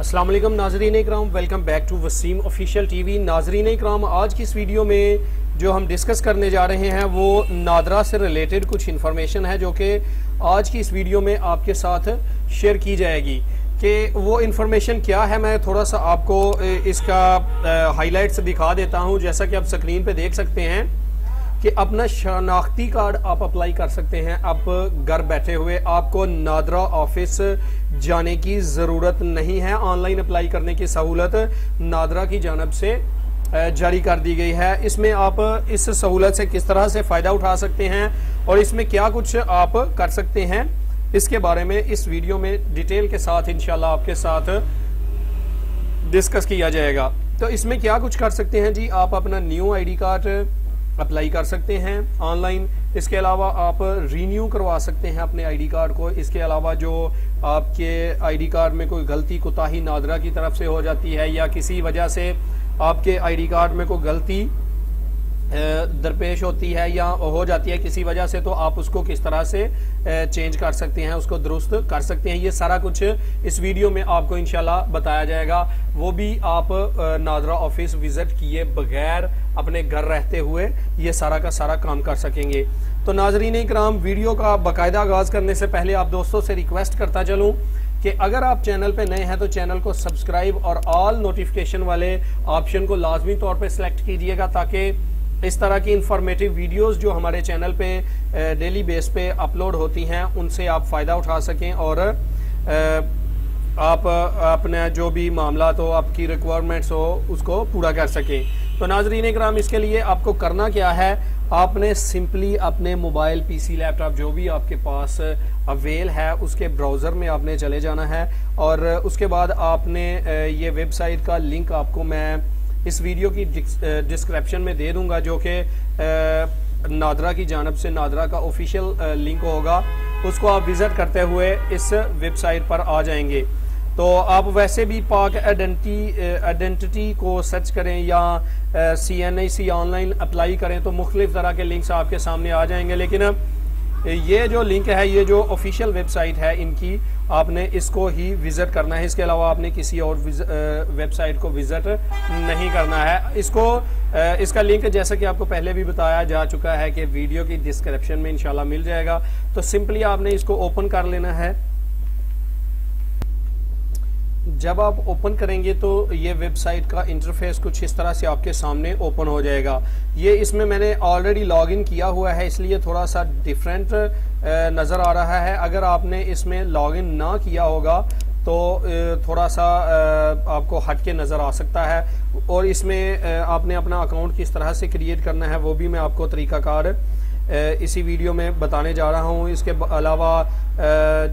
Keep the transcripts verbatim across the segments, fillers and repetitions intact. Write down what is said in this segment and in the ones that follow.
अस्सलाम वालेकुम नाजरीन इकराम, welcome back to Wasim official TV. नाजरीन इकराम, आज की इस वीडियो में जो हम डिस्कस करने जा रहे हैं वो नादरा से रिलेटेड कुछ इन्फॉर्मेशन है जो कि आज की इस वीडियो में आपके साथ शेयर की जाएगी। कि वो इन्फॉर्मेशन क्या है, मैं थोड़ा सा आपको इसका हाईलाइट्स दिखा देता हूँ। जैसा कि आप स्क्रीन पर देख सकते हैं कि अपना शनाख्ती कार्ड आप अप्लाई कर सकते हैं अब घर बैठे हुए, आपको नादरा ऑफिस जाने की ज़रूरत नहीं है। ऑनलाइन अप्लाई करने की सहूलत नादरा की जानब से जारी कर दी गई है। इसमें आप इस सहूलत से किस तरह से फ़ायदा उठा सकते हैं और इसमें क्या कुछ आप कर सकते हैं, इसके बारे में इस वीडियो में डिटेल के साथ इंशाल्लाह आपके साथ डिस्कस किया जाएगा। तो इसमें क्या कुछ कर सकते हैं जी, आप अपना new I D card apply कर सकते हैं ऑनलाइन। इसके अलावा आप रीन्यू करवा सकते हैं अपने आईडी कार्ड को। इसके अलावा जो आपके आईडी कार्ड में कोई गलती कोताही नादरा की तरफ से हो जाती है या किसी वजह से आपके आईडी कार्ड में कोई गलती दरपेश होती है या हो जाती है किसी वजह से, तो आप उसको किस तरह से चेंज कर सकते हैं, उसको दुरुस्त कर सकते हैं। ये सारा कुछ इस वीडियो में आपको इंशाल्लाह बताया जाएगा, वो भी आप नादरा ऑफिस विजिट किए बगैर अपने घर रहते हुए ये सारा का सारा काम कर सकेंगे। तो नाजरीन इकराम, वीडियो का बाकायदा आगाज़ करने से पहले आप दोस्तों से रिक्वेस्ट करता चलूँ कि अगर आप चैनल पे नए हैं तो चैनल को सब्सक्राइब और ऑल नोटिफिकेशन वाले ऑप्शन को लाजमी तौर पर सिलेक्ट कीजिएगा, ताकि इस तरह की इंफॉर्मेटिव वीडियोस जो हमारे चैनल पे डेली बेस पे अपलोड होती हैं उनसे आप फ़ायदा उठा सकें और आप अपने जो भी मामला हो, आपकी रिक्वायरमेंट्स हो, उसको पूरा कर सकें। तो नाजरीन इकराम, इसके लिए आपको करना क्या है, आपने सिंपली अपने मोबाइल, पीसी, लैपटॉप जो भी आपके पास अवेल है उसके ब्राउज़र में आपने चले जाना है और उसके बाद आपने ये वेबसाइट का लिंक आपको मैं इस वीडियो की डिस्क्रिप्शन में दे दूंगा, जो कि नादरा की जानब से नादरा का ऑफिशियल लिंक होगा। उसको आप विज़िट करते हुए इस वेबसाइट पर आ जाएंगे। तो आप वैसे भी पाक आइडेंटिटी आइडेंटिटी को सर्च करें या C N I C online apply करें तो मुख्तलिफ़ तरह के लिंक्स आपके सामने आ जाएंगे, लेकिन ये जो लिंक है, ये जो ऑफिशियल वेबसाइट है इनकी, आपने इसको ही विज़िट करना है। इसके अलावा आपने किसी और वेबसाइट को विज़िट नहीं करना है। इसको इसका लिंक जैसा कि आपको पहले भी बताया जा चुका है कि वीडियो की डिस्क्रिप्शन में इंशाल्लाह मिल जाएगा। तो सिंपली आपने इसको ओपन कर लेना है। जब आप ओपन करेंगे तो ये वेबसाइट का इंटरफेस कुछ इस तरह से आपके सामने ओपन हो जाएगा। ये इसमें मैंने ऑलरेडी लॉगिन किया हुआ है, इसलिए थोड़ा सा डिफरेंट नज़र आ रहा है। अगर आपने इसमें लॉगिन ना किया होगा तो थोड़ा सा आपको हट के नज़र आ सकता है। और इसमें आपने अपना अकाउंट किस तरह से क्रिएट करना है वो भी मैं आपको तरीकाकार इसी वीडियो में बताने जा रहा हूँ। इसके अलावा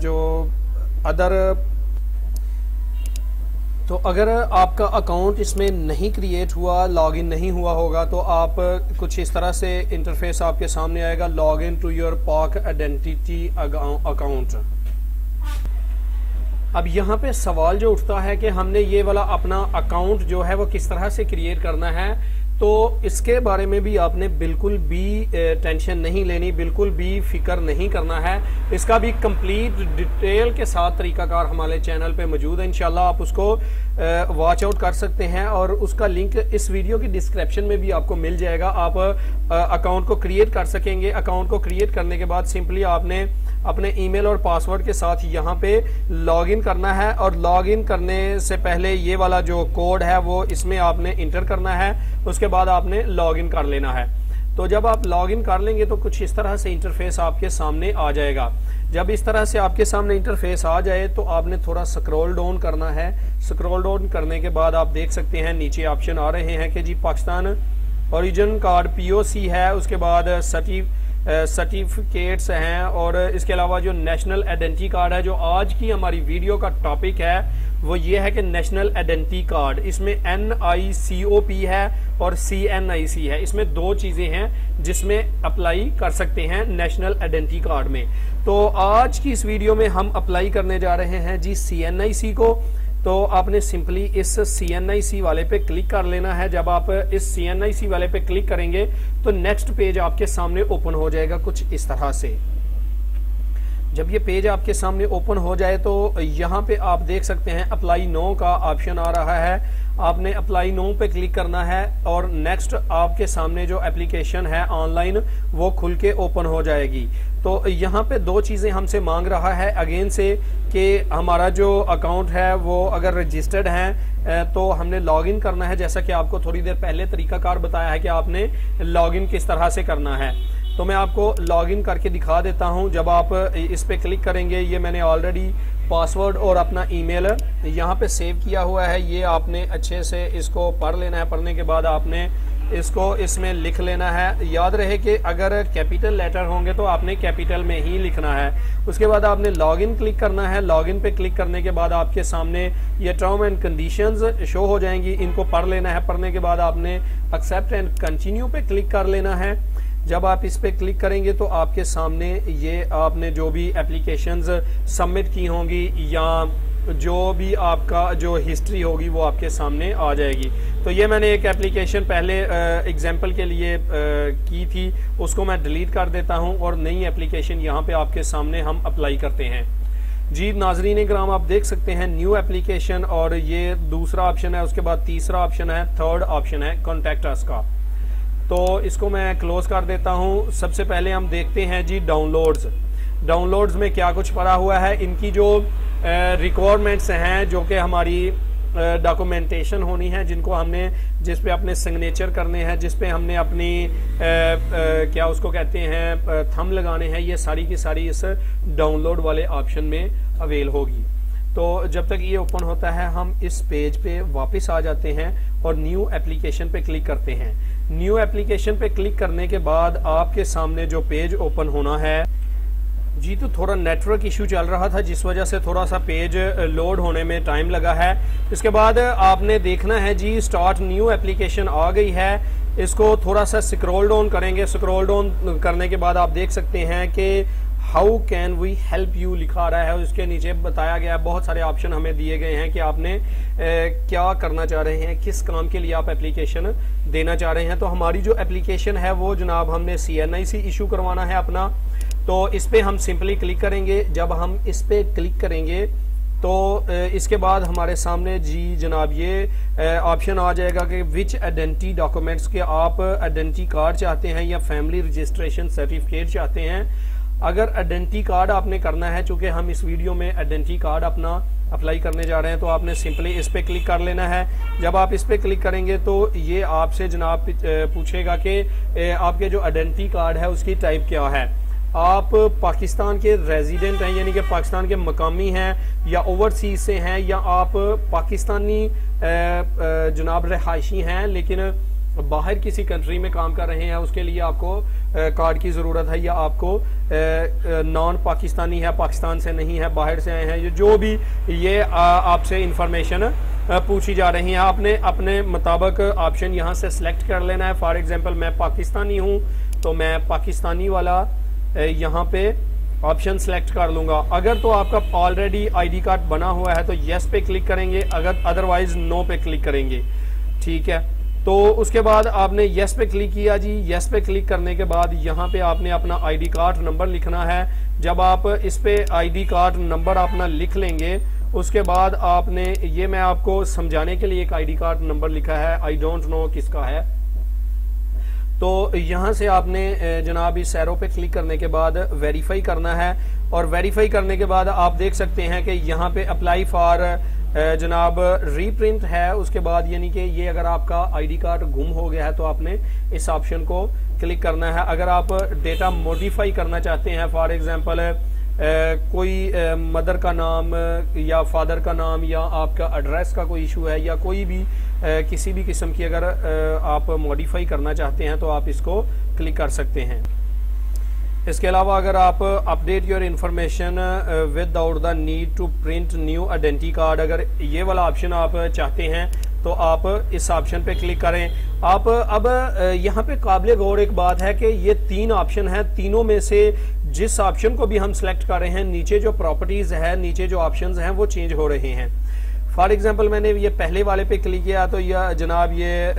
जो अदर, तो अगर आपका अकाउंट इसमें नहीं क्रिएट हुआ, लॉगिन नहीं हुआ होगा, तो आप कुछ इस तरह से इंटरफेस आपके सामने आएगा, login to your Pak identity account. अब यहाँ पे सवाल जो उठता है कि हमने ये वाला अपना अकाउंट जो है वो किस तरह से क्रिएट करना है, तो इसके बारे में भी आपने बिल्कुल भी टेंशन नहीं लेनी, बिल्कुल भी फ़िक्र नहीं करना है। इसका भी कंप्लीट डिटेल के साथ तरीकाकार हमारे चैनल पे मौजूद है, इंशाल्लाह आप उसको वॉच आउट कर सकते हैं और उसका लिंक इस वीडियो की डिस्क्रिप्शन में भी आपको मिल जाएगा। आप अकाउंट को क्रिएट कर सकेंगे। अकाउंट को क्रिएट करने के बाद सिंपली आपने अपने ईमेल और पासवर्ड के साथ यहाँ पे लॉगिन करना है और लॉगिन करने से पहले ये वाला जो कोड है वो इसमें आपने इंटर करना है। उसके बाद आपने लॉगिन कर लेना है। तो जब आप लॉगिन कर लेंगे तो कुछ इस तरह से इंटरफेस आपके सामने आ जाएगा। जब इस तरह से आपके सामने इंटरफेस आ जाए तो आपने थोड़ा स्क्रॉल डाउन करना है। स्क्रॉल डाउन करने के बाद आप देख सकते हैं नीचे ऑप्शन आ रहे हैं कि जी Pakistan origin card P O C है, उसके बाद सटी सर्टिफिकेट्स हैं और इसके अलावा जो नेशनल आइडेंटिटी कार्ड है, जो आज की हमारी वीडियो का टॉपिक है वो ये है कि नेशनल आइडेंटिटी कार्ड। इसमें N I C O P है और सी एन आई सी है, इसमें दो चीज़ें हैं जिसमें अप्लाई कर सकते हैं नेशनल आइडेंटिटी कार्ड में। तो आज की इस वीडियो में हम अप्लाई करने जा रहे हैं जी सी एन आई सी को। तो आपने सिंपली इस सी एन आई सी वाले पे क्लिक कर लेना है। जब आप इस सी एन आई सी वाले पे क्लिक करेंगे तो नेक्स्ट पेज आपके सामने ओपन हो जाएगा कुछ इस तरह से। जब ये पेज आपके सामने ओपन हो जाए तो यहाँ पे आप देख सकते हैं अप्लाई नो का ऑप्शन आ रहा है। आपने अप्लाई नो पे क्लिक करना है और नेक्स्ट आपके सामने जो एप्लीकेशन है ऑनलाइन वो खुल के ओपन हो जाएगी। तो यहाँ पे दो चीज़ें हमसे मांग रहा है अगेन से कि हमारा जो अकाउंट है वो अगर रजिस्टर्ड है तो हमने लॉगिन करना है, जैसा कि आपको थोड़ी देर पहले तरीकाकार बताया है कि आपने लॉगिन किस तरह से करना है। तो मैं आपको लॉगिन करके दिखा देता हूं। जब आप इस पर क्लिक करेंगे, ये मैंने ऑलरेडी पासवर्ड और अपना ईमेल यहाँ पे सेव किया हुआ है। ये आपने अच्छे से इसको पढ़ लेना है। पढ़ने के बाद आपने इसको इसमें लिख लेना है। याद रहे कि अगर कैपिटल लेटर होंगे तो आपने कैपिटल में ही लिखना है। उसके बाद आपने लॉगिन क्लिक करना है। लॉगिन पे क्लिक करने के बाद आपके सामने ये टर्म एंड कंडीशंस शो हो जाएंगी, इनको पढ़ लेना है। पढ़ने के बाद आपने एक्सेप्ट एंड कंटिन्यू पे क्लिक कर लेना है। जब आप इस पे क्लिक करेंगे तो आपके सामने ये आपने जो भी एप्लीकेशंस सबमिट की होंगी या जो भी आपका जो हिस्ट्री होगी वो आपके सामने आ जाएगी। तो ये मैंने एक एप्लीकेशन पहले एग्जांपल के लिए आ, की थी, उसको मैं डिलीट कर देता हूं और नई एप्लीकेशन यहाँ पे आपके सामने हम अप्लाई करते हैं। जी नाजरीन ग्राम, आप देख सकते हैं न्यू एप्लीकेशन और ये दूसरा ऑप्शन है। उसके बाद तीसरा ऑप्शन है, थर्ड ऑप्शन है कॉन्टैक्ट अस का। तो इसको मैं क्लोज कर देता हूं। सबसे पहले हम देखते हैं जी डाउनलोड्स। डाउनलोड्स में क्या कुछ पड़ा हुआ है। इनकी जो रिक्वायरमेंट्स हैं जो कि हमारी डॉक्यूमेंटेशन होनी है, जिनको हमने जिस पे अपने सिग्नेचर करने हैं, जिस पे हमने अपनी आ, आ, क्या उसको कहते हैं थंब लगाने हैं, ये सारी की सारी इस डाउनलोड वाले ऑप्शन में अवेल होगी। तो जब तक ये ओपन होता है हम इस पेज पे वापस आ जाते हैं और न्यू एप्लीकेशन पे क्लिक करते हैं। न्यू एप्लीकेशन पे क्लिक करने के बाद आपके सामने जो पेज ओपन होना है, जी तो थोड़ा नेटवर्क इशू चल रहा था जिस वजह से थोड़ा सा पेज लोड होने में टाइम लगा है। इसके बाद आपने देखना है जी स्टार्ट न्यू एप्लीकेशन आ गई है। इसको थोड़ा सा स्क्रॉल डाउन करेंगे। स्क्रॉल डाउन करने के बाद आप देख सकते हैं कि how can we help you लिखा रहा है। उसके नीचे बताया गया है, बहुत सारे ऑप्शन हमें दिए गए हैं कि आपने ए, क्या करना चाह रहे हैं, किस काम के लिए आप एप्लीकेशन देना चाह रहे हैं। तो हमारी जो एप्लीकेशन है वो जनाब हमने सी एन आई सी इशू करवाना है अपना। तो इस पर हम सिंपली क्लिक करेंगे। जब हम इस पर क्लिक करेंगे तो इसके बाद हमारे सामने जी जनाब ये ऑप्शन आ जाएगा कि विच आइडेंटिटी डॉक्यूमेंट्स के आप आइडेंटिटी कार्ड चाहते हैं या फैमिली रजिस्ट्रेशन सर्टिफिकेट चाहते हैं। अगर आइडेंटिटी कार्ड आपने करना है, चूंकि हम इस वीडियो में आइडेंटिटी कार्ड अपना अप्लाई करने जा रहे हैं, तो आपने सिंपली इस पर क्लिक कर लेना है। जब आप इस पर क्लिक करेंगे तो ये आपसे जनाब पूछेगा कि आपके जो आइडेंटिटी कार्ड है उसकी टाइप क्या है। आप पाकिस्तान के रेजिडेंट हैं यानी कि पाकिस्तान के मकामी हैं या ओवरसीज से हैं, या आप पाकिस्तानी जनाब रहायशी हैं लेकिन बाहर किसी कंट्री में काम कर रहे हैं, उसके लिए आपको कार्ड की ज़रूरत है, या आपको नॉन पाकिस्तानी है, पाकिस्तान से नहीं है, बाहर से आए हैं, जो भी ये आपसे इंफॉर्मेशन पूछी जा रही है, आपने अपने मुताबिक ऑप्शन यहाँ से सिलेक्ट कर लेना है। फॉर एग्जांपल मैं पाकिस्तानी हूँ तो मैं पाकिस्तानी वाला यहाँ पे ऑप्शन सेलेक्ट कर लूँगा। अगर तो आपका ऑलरेडी आई डी कार्ड बना हुआ है तो येस पे क्लिक करेंगे, अगर अदरवाइज नो पे क्लिक करेंगे। ठीक है, तो उसके बाद आपने येस पे क्लिक किया जी। येस पे क्लिक करने के बाद यहाँ पे आपने अपना आईडी कार्ड नंबर लिखना है। जब आप इस पे आईडी कार्ड नंबर अपना लिख लेंगे, उसके बाद आपने ये मैं आपको समझाने के लिए एक आईडी कार्ड नंबर लिखा है, आई डोंट नो किसका है। तो यहाँ से आपने जनाब इस एरो पे क्लिक करने के बाद वेरीफाई करना है, और वेरीफाई करने के बाद आप देख सकते हैं कि यहाँ पे अप्लाई फॉर जनाब रीप्रिंट है। उसके बाद यानी कि ये अगर आपका आईडी कार्ड गुम हो गया है तो आपने इस ऑप्शन को क्लिक करना है। अगर आप डेटा मॉडिफाई करना चाहते हैं, फॉर एग्जांपल कोई मदर का नाम या फादर का नाम या आपका एड्रेस का कोई इशू है, या कोई भी किसी भी किस्म की अगर आप मॉडिफाई करना चाहते हैं तो आप इसको क्लिक कर सकते हैं। इसके अलावा अगर आप update your information without the need to print new identity card, अगर ये वाला ऑप्शन आप चाहते हैं तो आप इस ऑप्शन पे क्लिक करें। आप अब यहाँ पे काबिले गौर एक बात है कि ये तीन ऑप्शन हैं, तीनों में से जिस ऑप्शन को भी हम सेलेक्ट कर रहे हैं नीचे जो प्रॉपर्टीज़ है, नीचे जो ऑप्शंस हैं वो चेंज हो रहे हैं। फॉर एग्जांपल मैंने ये पहले वाले पे क्लिक किया तो यह जनाब ये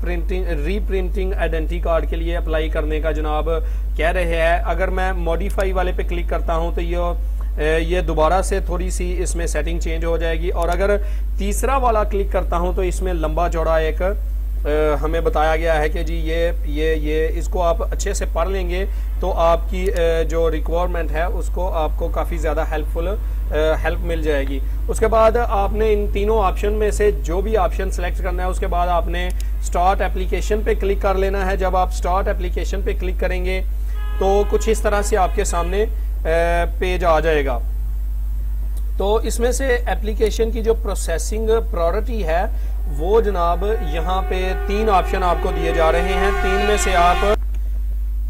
प्रिंटिंग रीप्रिंटिंग आइडेंटिटी कार्ड के लिए अप्लाई करने का जनाब कह रहे हैं। अगर मैं मॉडिफाई वाले पे क्लिक करता हूं तो ये ये दोबारा से थोड़ी सी इसमें सेटिंग चेंज हो जाएगी। और अगर तीसरा वाला क्लिक करता हूं तो इसमें लंबा चौड़ा एक हमें बताया गया है कि जी ये ये ये इसको आप अच्छे से पढ़ लेंगे तो आपकी जो रिक्वायरमेंट है उसको आपको काफ़ी ज़्यादा हेल्पफुल हेल्प मिल जाएगी। उसके बाद आपने इन तीनों ऑप्शन में से जो भी ऑप्शन सेलेक्ट करना है, उसके बाद आपने स्टार्ट एप्लीकेशन पे क्लिक कर लेना है। जब आप स्टार्ट एप्लीकेशन पे क्लिक करेंगे तो कुछ इस तरह से आपके सामने पेज आ जाएगा। तो इसमें से एप्लीकेशन की जो प्रोसेसिंग प्रायोरिटी है वो जनाब यहाँ पे तीन ऑप्शन आपको दिए जा रहे हैं। तीन में से आप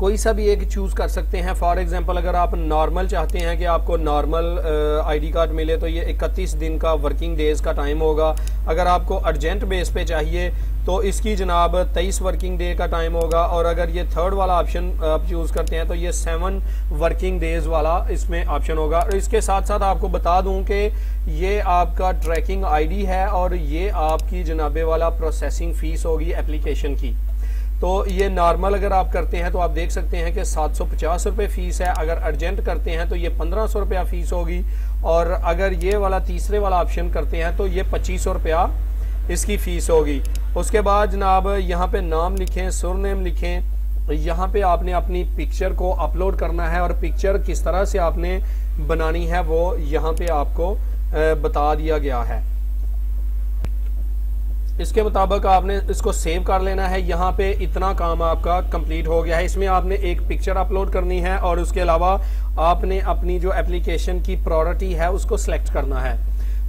कोई सा भी एक चूज़ कर सकते हैं। फॉर एग्जांपल अगर आप नॉर्मल चाहते हैं कि आपको नॉर्मल आईडी कार्ड मिले तो ये इकतीस दिन का वर्किंग डेज़ का टाइम होगा। अगर आपको अर्जेंट बेस पे चाहिए तो इसकी जनाब तेईस वर्किंग डे का टाइम होगा। और अगर ये थर्ड वाला ऑप्शन आप चूज़ करते हैं तो ये सेवन वर्किंग डेज़ वाला इसमें ऑप्शन होगा। और इसके साथ साथ आपको बता दूं कि ये आपका ट्रैकिंग आईडी है और ये आपकी जनाबे वाला प्रोसेसिंग फ़ीस होगी एप्लीकेशन की। तो ये नॉर्मल अगर आप करते हैं तो आप देख सकते हैं कि सात सौ पचास रुपये फ़ीस है। अगर अर्जेंट करते हैं तो ये पंद्रह सौ रुपया फ़ीस होगी। और अगर ये वाला तीसरे वाला ऑप्शन करते हैं तो ये पच्चीस सौ रुपया इसकी फ़ीस होगी। उसके बाद जनाब यहाँ पे नाम लिखें, सरनेम लिखें। यहाँ पे आपने अपनी पिक्चर को अपलोड करना है और पिक्चर किस तरह से आपने बनानी है वो यहाँ पे आपको बता दिया गया है। इसके मुताबिक आपने इसको सेव कर लेना है। यहाँ पे इतना काम आपका कंप्लीट हो गया है। इसमें आपने एक पिक्चर अपलोड करनी है और उसके अलावा आपने अपनी जो एप्लीकेशन की प्रायोरिटी है उसको सेलेक्ट करना है।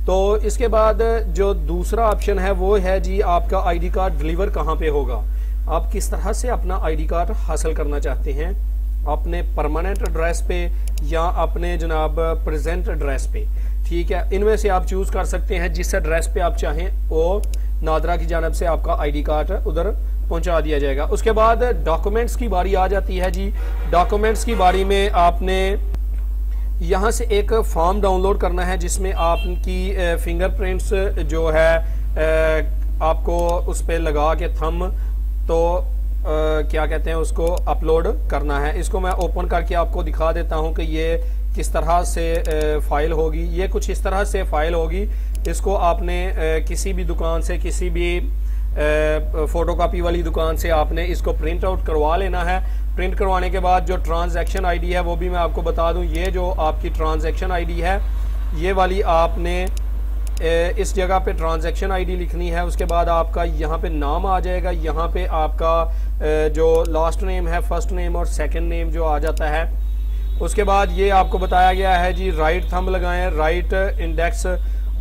तो इसके बाद जो दूसरा ऑप्शन है वो है जी आपका आईडी कार्ड डिलीवर कहाँ पे होगा। आप किस तरह से अपना आईडी कार्ड हासिल करना चाहते हैं, अपने परमानेंट एड्रेस पे या अपने जनाब प्रेजेंट एड्रेस पे, ठीक है। इनमें से आप चूज़ कर सकते हैं जिस एड्रेस पे आप चाहें वो नादरा की जानब से आपका आईडी कार्ड उधर पहुंचा दिया जाएगा। उसके बाद डॉक्यूमेंट्स की बारी आ जाती है जी। डॉक्यूमेंट्स की बारी में आपने यहाँ से एक फॉर्म डाउनलोड करना है जिसमें आपकी फिंगरप्रिंट्स जो है आपको उस पर लगा के थंब तो क्या कहते हैं उसको अपलोड करना है। इसको मैं ओपन करके आपको दिखा देता हूँ कि ये किस तरह से फाइल होगी। ये कुछ इस तरह से फाइल होगी। इसको आपने किसी भी दुकान से, किसी भी फोटोकॉपी वाली दुकान से आपने इसको प्रिंट आउट करवा लेना है। प्रिंट करवाने के बाद जो ट्रांजैक्शन आईडी है वो भी मैं आपको बता दूं। ये जो आपकी ट्रांजैक्शन आईडी है ये वाली आपने इस जगह पे ट्रांजैक्शन आईडी लिखनी है। उसके बाद आपका यहाँ पे नाम आ जाएगा। यहाँ पे आपका जो लास्ट नेम है, फर्स्ट नेम और सेकंड नेम जो आ जाता है। उसके बाद ये आपको बताया गया है जी राइट थंब लगाएं, राइट इंडेक्स,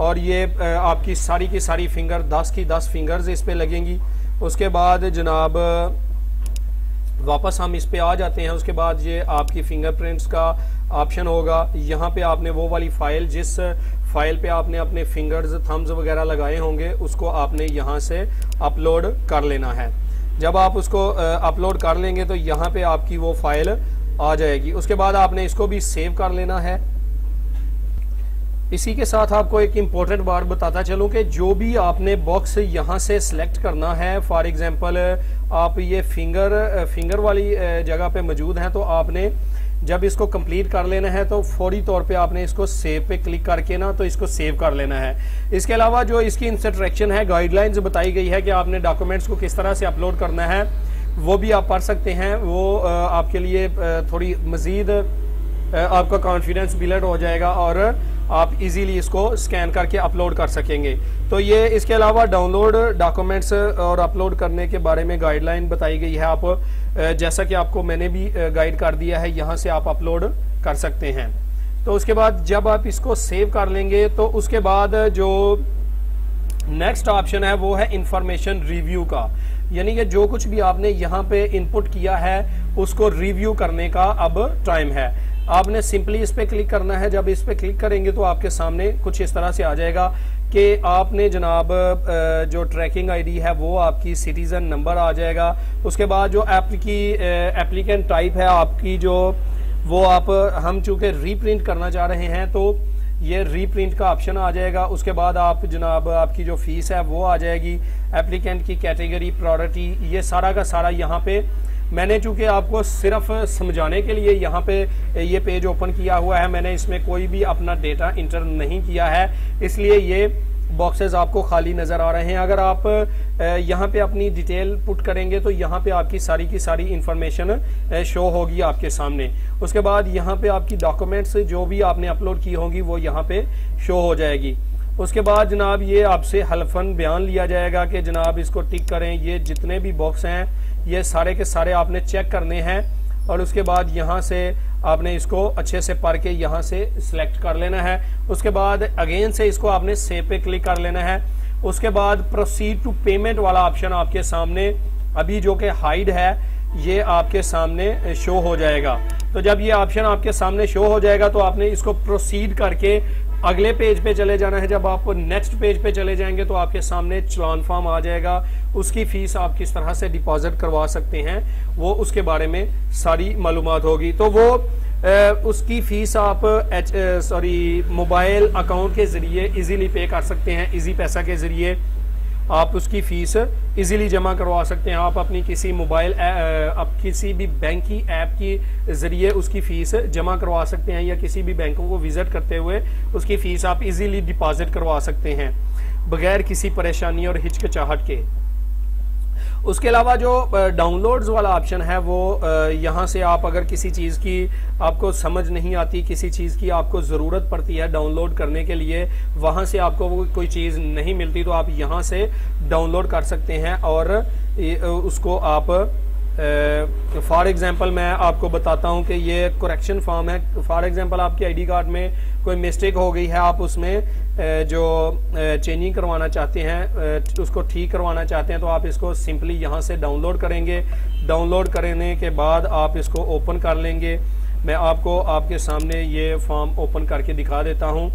और ये आपकी सारी की सारी फिंगर दस की दस फिंगर्स इस पर लगेंगी। उसके बाद जनाब वापस हम इस पे आ जाते हैं। उसके बाद ये आपकी फिंगरप्रिंट्स का ऑप्शन होगा। यहाँ पे आपने वो वाली फ़ाइल जिस फाइल पे आपने अपने फिंगर्स, थम्स वगैरह लगाए होंगे उसको आपने यहाँ से अपलोड कर लेना है। जब आप उसको अपलोड कर लेंगे तो यहाँ पे आपकी वो फाइल आ जाएगी। उसके बाद आपने इसको भी सेव कर लेना है। इसी के साथ आपको एक इम्पोर्टेंट बात बताता चलूँ कि जो भी आपने बॉक्स यहाँ से सिलेक्ट करना है, फॉर एग्जांपल आप ये फिंगर फिंगर वाली जगह पे मौजूद हैं तो आपने जब इसको कंप्लीट कर लेना है तो फौरी तौर पे आपने इसको सेव पे क्लिक करके ना तो इसको सेव कर लेना है। इसके अलावा जो इसकी इंस्ट्रक्शन है, गाइडलाइंस बताई गई है कि आपने डॉक्यूमेंट्स को किस तरह से अपलोड करना है वो भी आप पढ़ सकते हैं। वो आपके लिए थोड़ी मज़ीद आपका कॉन्फिडेंस बिल्ड हो जाएगा और आप इजीली इसको स्कैन करके अपलोड कर सकेंगे। तो ये इसके अलावा डाउनलोड डॉक्यूमेंट्स और अपलोड करने के बारे में गाइडलाइन बताई गई है। आप जैसा कि आपको मैंने भी गाइड कर दिया है, यहाँ से आप अपलोड कर सकते हैं। तो उसके बाद जब आप इसको सेव कर लेंगे तो उसके बाद जो नेक्स्ट ऑप्शन है वो है इंफॉर्मेशन रिव्यू का, यानी कि जो कुछ भी आपने यहाँ पे इनपुट किया है उसको रिव्यू करने का अब टाइम है। आपने सिंपली इस पे क्लिक करना है। जब इस पे क्लिक करेंगे तो आपके सामने कुछ इस तरह से आ जाएगा कि आपने जनाब जो ट्रैकिंग आईडी है वो आपकी सिटीज़न नंबर आ जाएगा। उसके बाद जो ऐप की एप्लीकेंट टाइप है आपकी जो वो आप हम चूँकि रीप्रिंट करना चाह रहे हैं तो ये रीप्रिंट का ऑप्शन आ जाएगा। उसके बाद आप जनाब आपकी जो फीस है वो आ जाएगी, एप्लीकेंट की कैटेगरी, प्रायोरिटी, ये सारा का सारा यहाँ पे मैंने चूँकि आपको सिर्फ समझाने के लिए यहाँ पे ये पेज ओपन किया हुआ है, मैंने इसमें कोई भी अपना डेटा इंटर नहीं किया है, इसलिए ये बॉक्सेस आपको खाली नज़र आ रहे हैं। अगर आप यहाँ पे अपनी डिटेल पुट करेंगे तो यहाँ पे आपकी सारी की सारी इन्फॉर्मेशन शो होगी आपके सामने। उसके बाद यहाँ पे आपकी डॉक्यूमेंट्स जो भी आपने अपलोड की होंगी वो यहाँ पे शो हो जाएगी। उसके बाद जनाब ये आपसे हल्फन बयान लिया जाएगा कि जनाब इसको टिक करें, ये जितने भी बॉक्स हैं ये सारे के सारे आपने चेक करने हैं, और उसके बाद यहाँ से आपने इसको अच्छे से पढ़ के यहाँ से सिलेक्ट कर लेना है। उसके बाद अगेन से इसको आपने सेव पे क्लिक कर लेना है। उसके बाद प्रोसीड टू पेमेंट वाला ऑप्शन आपके सामने अभी जो कि हाइड है ये आपके सामने शो हो जाएगा। तो जब ये ऑप्शन आपके सामने शो हो जाएगा तो आपने इसको प्रोसीड करके अगले पेज पे चले जाना है। जब आप नेक्स्ट पेज पे चले जाएंगे तो आपके सामने चलान फॉर्म आ जाएगा, उसकी फ़ीस आप किस तरह से डिपॉजिट करवा सकते हैं वो उसके बारे में सारी मालूमात होगी। तो वो ए, उसकी फ़ीस आप एच सॉरी मोबाइल अकाउंट के ज़रिए इजीली पे कर सकते हैं, इजी पैसा के ज़रिए आप उसकी फ़ीस इजीली जमा करवा सकते हैं। आप अपनी किसी मोबाइल आप किसी भी बैंक की ऐप के ज़रिए उसकी फ़ीस जमा करवा सकते हैं, या किसी भी बैंकों को विज़िट करते हुए उसकी फ़ीस आप इजीली डिपॉज़िट करवा सकते हैं बग़ैर किसी परेशानी और हिचकिचाहट के। उसके अलावा जो डाउनलोड्स वाला ऑप्शन है वो यहाँ से आप अगर किसी चीज़ की आपको समझ नहीं आती, किसी चीज़ की आपको ज़रूरत पड़ती है डाउनलोड करने के लिए, वहाँ से आपको वो कोई चीज़ नहीं मिलती तो आप यहाँ से डाउनलोड कर सकते हैं और उसको आप फॉर एग्ज़ाम्पल मैं आपको बताता हूँ कि ये करेक्शन फॉर्म है। फॉर एग्ज़ाम्पल आपके आईडी कार्ड में कोई मिस्टेक हो गई है, आप उसमें जो चेंजिंग करवाना चाहते हैं उसको ठीक करवाना चाहते हैं तो आप इसको सिंपली यहाँ से डाउनलोड करेंगे। डाउनलोड करने के बाद आप इसको ओपन कर लेंगे। मैं आपको आपके सामने ये फॉर्म ओपन करके दिखा देता हूँ।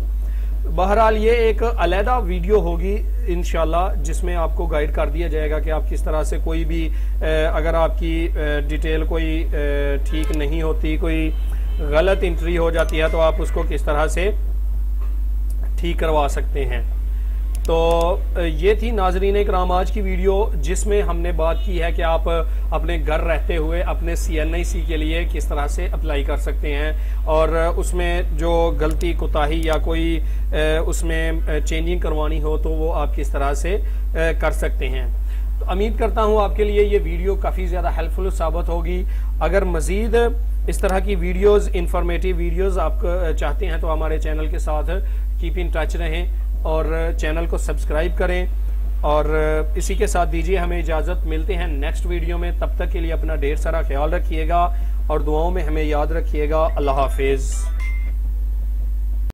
बहरहाल ये एक अलहदा वीडियो होगी इंशाल्लाह जिसमें आपको गाइड कर दिया जाएगा कि आप किस तरह से कोई भी अगर आपकी डिटेल कोई ठीक नहीं होती, कोई गलत एंट्री हो जाती है तो आप उसको किस तरह से ठीक करवा सकते हैं। तो ये थी नाजरीन कराम आज की वीडियो जिसमें हमने बात की है कि आप अपने घर रहते हुए अपने सी एन आई सी के लिए किस तरह से अप्लाई कर सकते हैं, और उसमें जो गलती कोताही या कोई उसमें चेंजिंग करवानी हो तो वो आप किस तरह से कर सकते हैं। तो उम्मीद करता हूँ आपके लिए ये वीडियो काफ़ी ज़्यादा हेल्पफुल साबित होगी। अगर मज़ीद इस तरह की वीडियोज़ इंफॉर्मेटिव वीडियोज़ आप चाहते हैं तो हमारे चैनल के साथ कीप इन टच रहें और चैनल को सब्सक्राइब करें, और इसी के साथ दीजिए हमें इजाज़त। मिलते हैं नेक्स्ट वीडियो में, तब तक के लिए अपना ढेर सारा ख्याल रखिएगा और दुआओं में हमें याद रखिएगा। अल्लाह हाफिज़।